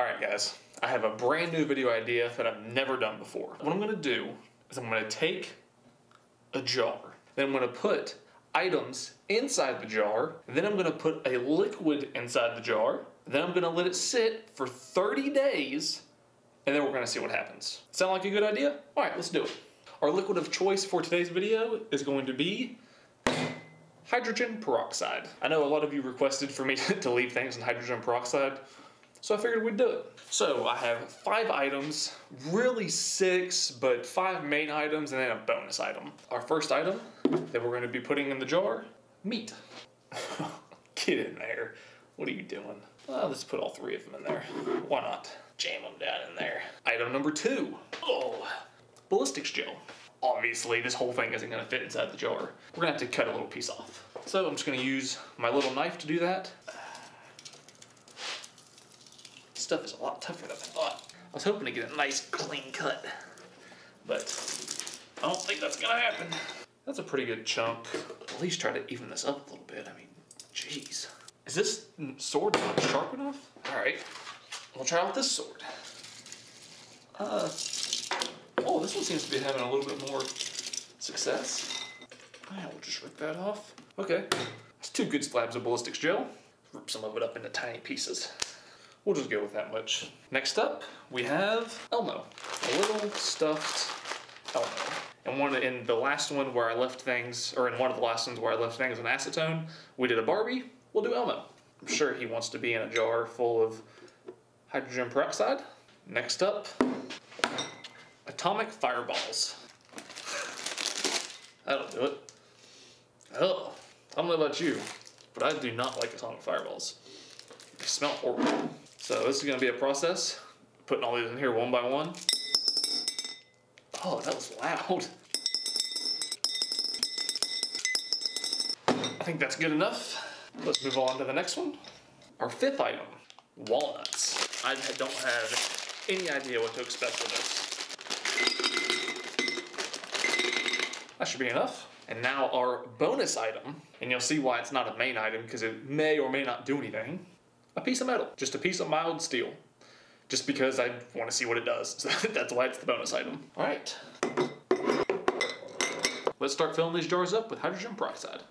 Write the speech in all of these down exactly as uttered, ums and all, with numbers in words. All right, guys, I have a brand new video idea that I've never done before. What I'm gonna do is I'm gonna take a jar, then I'm gonna put items inside the jar, and then I'm gonna put a liquid inside the jar, then I'm gonna let it sit for thirty days, and then we're gonna see what happens. Sound like a good idea? All right, let's do it. Our liquid of choice for today's video is going to be hydrogen peroxide. I know a lot of you requested for me to leave things in hydrogen peroxide, so I figured we'd do it. So I have five items, really six, but five main items and then a bonus item. Our first item that we're gonna be putting in the jar, meat. Get in there, what are you doing? Well, let's put all three of them in there. Why not? Jam them down in there. Item number two, oh, ballistics gel. Obviously, this whole thing isn't gonna fit inside the jar. We're gonna have to cut a little piece off. So I'm just gonna use my little knife to do that. Stuff is a lot tougher than I thought. I was hoping to get a nice clean cut, but I don't think that's gonna happen. That's a pretty good chunk. At least try to even this up a little bit. I mean, jeez. Is this sword not sharp enough? All right, we'll try out this sword. Uh, oh, this one seems to be having a little bit more success. All right, we'll just rip that off. Okay, that's two good slabs of ballistics gel. Rip some of it up into tiny pieces. We'll just go with that much. Next up, we have Elmo. A little stuffed Elmo. And one in the last one where I left things, or in one of the last ones where I left things in acetone, we did a Barbie, we'll do Elmo. I'm sure he wants to be in a jar full of hydrogen peroxide. Next up, atomic fireballs. That'll do it. Oh, I don't know about you, but I do not like atomic fireballs. They smell horrible. So this is gonna be a process, putting all these in here one by one. Oh, that was loud. I think that's good enough. Let's move on to the next one. Our fifth item, walnuts. I don't have any idea what to expect with this. That should be enough. And now our bonus item, and you'll see why it's not a main item because it may or may not do anything. A piece of metal, just a piece of mild steel. Just because I want to see what it does. So that's why it's the bonus item. All right. Let's start filling these jars up with hydrogen peroxide.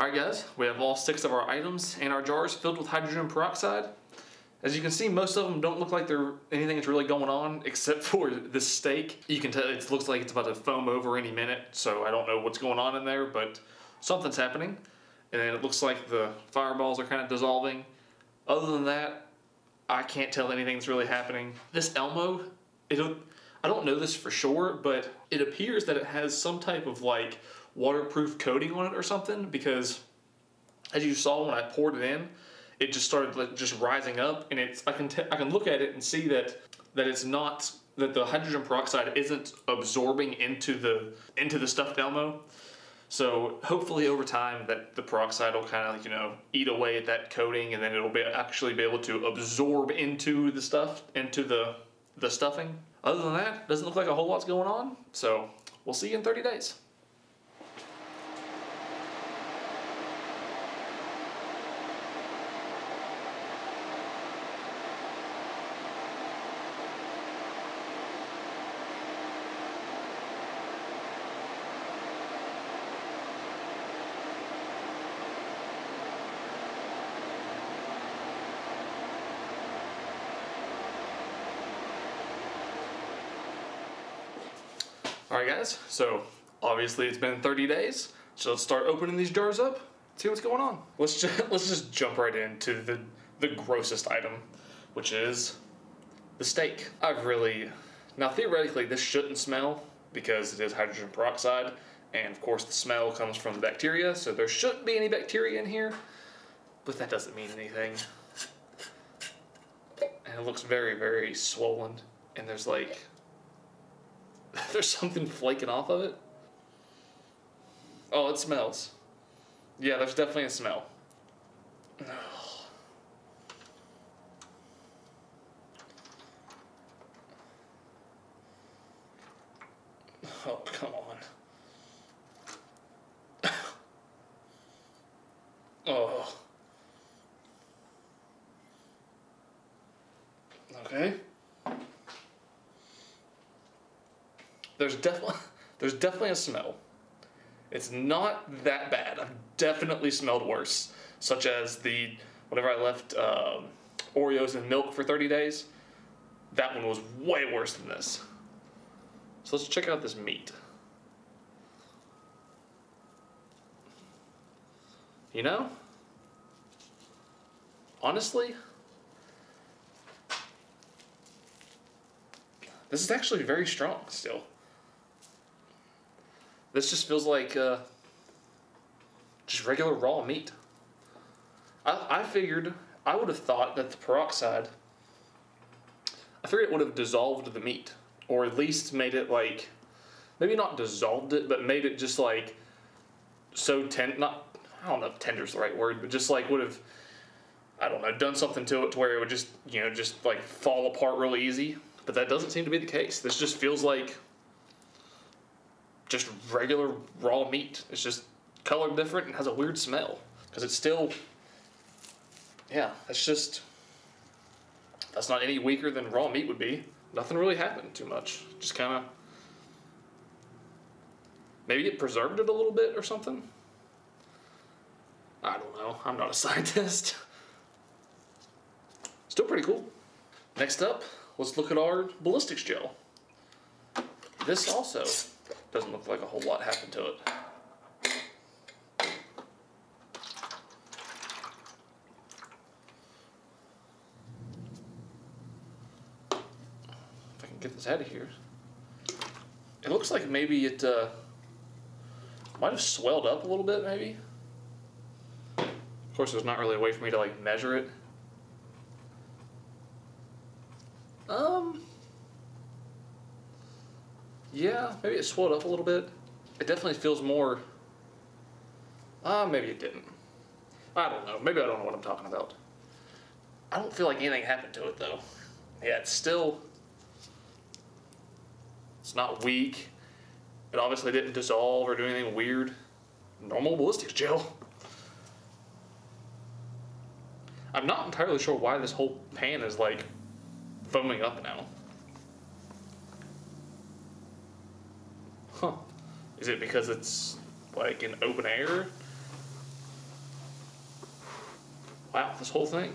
Alright guys, we have all six of our items and our jars filled with hydrogen peroxide. As you can see, most of them don't look like they're anything that's really going on except for the steak. You can tell it looks like it's about to foam over any minute, so I don't know what's going on in there, but something's happening. And then it looks like the fireballs are kind of dissolving. Other than that, I can't tell anything that's really happening. This Elmo, it'll, I don't know this for sure, but it appears that it has some type of like waterproof coating on it or something, because as you saw when I poured it in, it just started like, just rising up, and it's I can t I can look at it and see that that it's not that the hydrogen peroxide isn't absorbing into the into the stuffed Elmo. So hopefully over time that the peroxide will kind of you know eat away at that coating, and then it'll be actually be able to absorb into the stuff into the the stuffing. Other than that, it doesn't look like a whole lot's going on. So we'll see you in thirty days. guys, so obviously it's been thirty days, so let's start opening these jars up, see what's going on. Let's just, let's just jump right into the, the grossest item, which is the steak. I've really, now theoretically this shouldn't smell because it is hydrogen peroxide, and of course the smell comes from the bacteria, so there shouldn't be any bacteria in here, but that doesn't mean anything. And it looks very, very swollen, and there's like, there's something flaking off of it. Oh, it smells. Yeah, there's definitely a smell. Oh, come on. Oh. Okay. There's definitely there's definitely a smell. It's not that bad. I've definitely smelled worse, such as the whenever I left um, Oreos and milk for thirty days. That one was way worse than this. So let's check out this meat. You know, honestly, this is actually very strong still. This just feels like uh, just regular raw meat. I, I figured, I would have thought that the peroxide, I figured it would have dissolved the meat, or at least made it like, maybe not dissolved it, but made it just like so tender, not, I don't know if tender's the right word, but just like would have, I don't know, done something to it to where it would just, you know, just like fall apart really easy. But that doesn't seem to be the case. This just feels like just regular raw meat. It's just colored different and has a weird smell. Because it's still, yeah, that's just, that's not any weaker than raw meat would be. Nothing really happened too much. Just kind of, maybe it preserved it a little bit or something. I don't know. I'm not a scientist. Still pretty cool. Next up, let's look at our ballistics gel. This also doesn't look like a whole lot happened to it. If I can get this out of here. It looks like maybe it uh, might have swelled up a little bit, maybe. Of course, there's not really a way for me to like measure it. Um, yeah, maybe it swelled up a little bit. It definitely feels more, ah, uh, maybe it didn't. I don't know. Maybe I don't know what I'm talking about. I don't feel like anything happened to it, though. Yeah, it's still, it's not weak. It obviously didn't dissolve or do anything weird. Normal ballistics gel. I'm not entirely sure why this whole pan is like foaming up now. Huh. Is it because it's like in open air? Wow, this whole thing.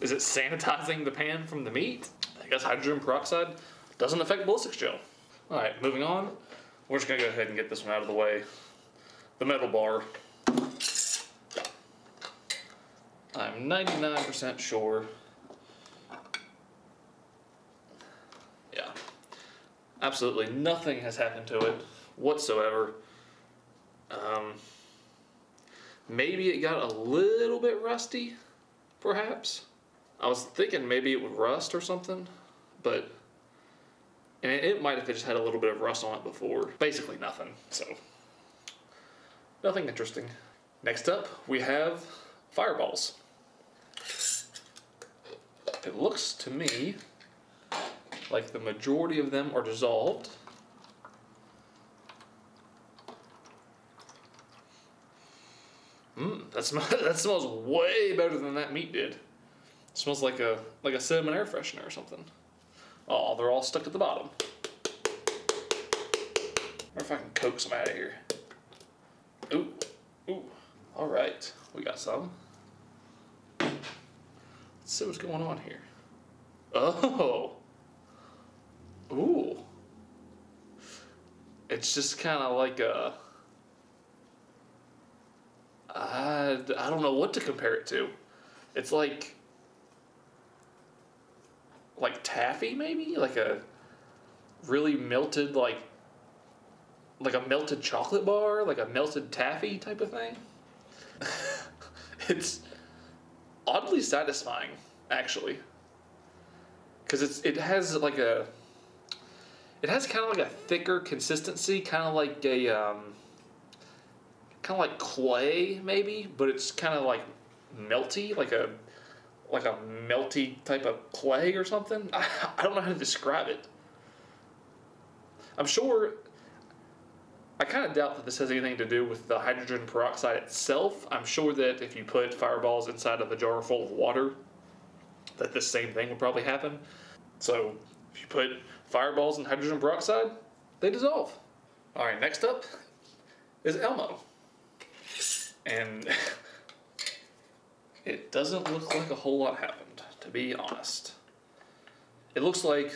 Is it sanitizing the pan from the meat? I guess hydrogen peroxide doesn't affect ballistics gel. Alright, moving on. We're just gonna go ahead and get this one out of the way. The metal bar. I'm ninety-nine percent sure. Yeah. Absolutely nothing has happened to it whatsoever. Um, maybe it got a little bit rusty, perhaps. I was thinking maybe it would rust or something, but and it, it might have just had a little bit of rust on it before. Basically nothing, so nothing interesting. Next up, we have fireballs. It looks to me like the majority of them are dissolved. Mmm, that, sm that smells way better than that meat did. It smells like a like a cinnamon air freshener or something. Oh, they're all stuck at the bottom. I wonder if I can coax them out of here. Ooh, ooh. All right, we got some. Let's see what's going on here. Oh, Ooh. It's just kind of like a... I, I don't know what to compare it to. It's like... like taffy, maybe? Like a really melted, like... like a melted chocolate bar? Like a melted taffy type of thing? It's oddly satisfying, actually. Because it's it has like a... it has kind of like a thicker consistency, kind of like a, um, kind of like clay maybe, but it's kind of like melty, like a, like a melty type of clay or something. I, I don't know how to describe it. I'm sure, I kind of doubt that this has anything to do with the hydrogen peroxide itself. I'm sure that if you put fireballs inside of a jar full of water, that this same thing would probably happen. So if you put fireballs and hydrogen peroxide, they dissolve. All right, next up is Elmo. And it doesn't look like a whole lot happened, to be honest. It looks like,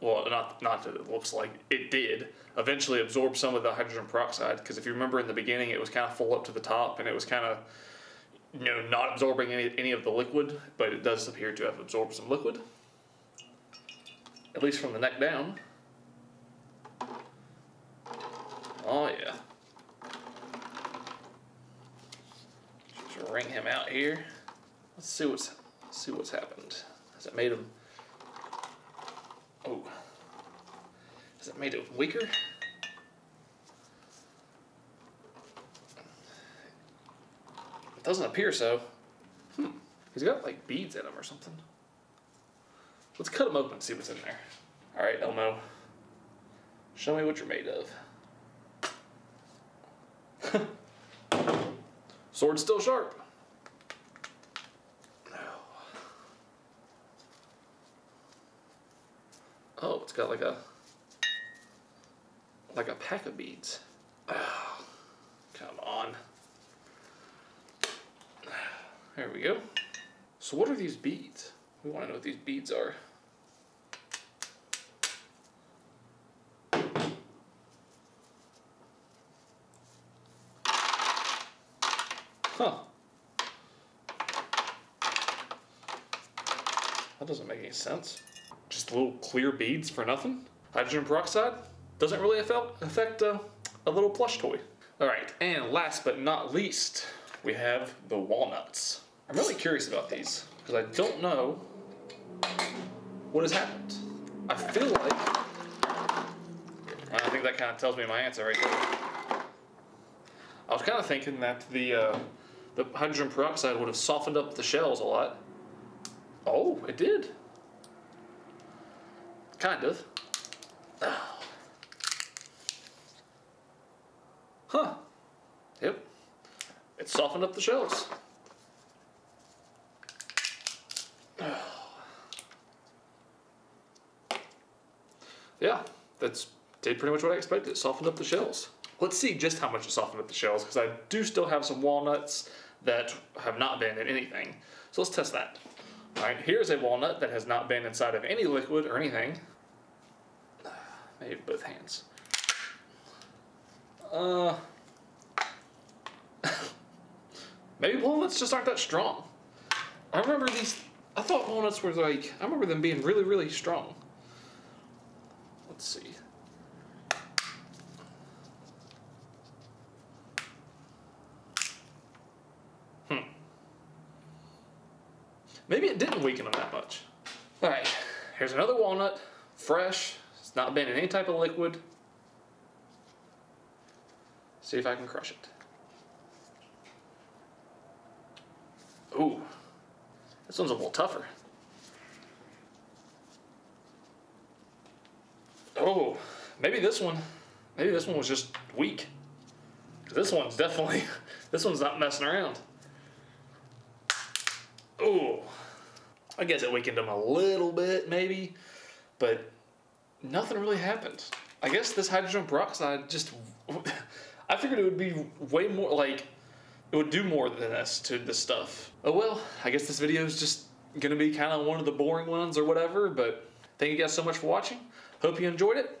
well, not, not that it looks like, it did eventually absorb some of the hydrogen peroxide, because if you remember in the beginning, it was kind of full up to the top, and it was kind of, you know, not absorbing any, any of the liquid, but it does appear to have absorbed some liquid. At least from the neck down. Oh yeah. Just wring him out here. Let's see what's see what's happened. Has it made him? Oh. Has it made it weaker? It doesn't appear so. Hmm. He's got like beads in him or something. Let's cut them open and see what's in there. All right, Elmo. Show me what you're made of. Sword's still sharp. Oh, it's got like a like a pack of beads. Oh, come on. There we go. So what are these beads? We want to know what these beads are. Huh. That doesn't make any sense. Just little clear beads for nothing? Hydrogen peroxide doesn't really affect uh, a little plush toy. All right, and last but not least, we have the walnuts. I'm really curious about these because I don't know what has happened. I feel like, I think that kind of tells me my answer right there. I was kind of thinking that the uh, the hydrogen peroxide would have softened up the shells a lot. Oh, it did. Kind of. Oh. Huh. Yep. It softened up the shells. Yeah, that's did pretty much what I expected. It softened up the shells. Let's see just how much it softened up the shells, because I do still have some walnuts that have not been in anything. So let's test that. All right, here's a walnut that has not been inside of any liquid or anything. Maybe both hands. Uh, maybe walnuts just aren't that strong. I remember these, I thought walnuts were like, I remember them being really, really strong. Let's see. Hmm. Maybe it didn't weaken them that much. All right, here's another walnut, fresh. It's not been in any type of liquid. See if I can crush it. Ooh, this one's a little tougher. Oh, maybe this one, maybe this one was just weak. This one's definitely, this one's not messing around. Oh, I guess it weakened them a little bit maybe, but nothing really happened. I guess this hydrogen peroxide just, I figured it would be way more, like, it would do more than this to this stuff. Oh well, I guess this video is just gonna be kind of one of the boring ones or whatever, but Thank you guys so much for watching. Hope you enjoyed it,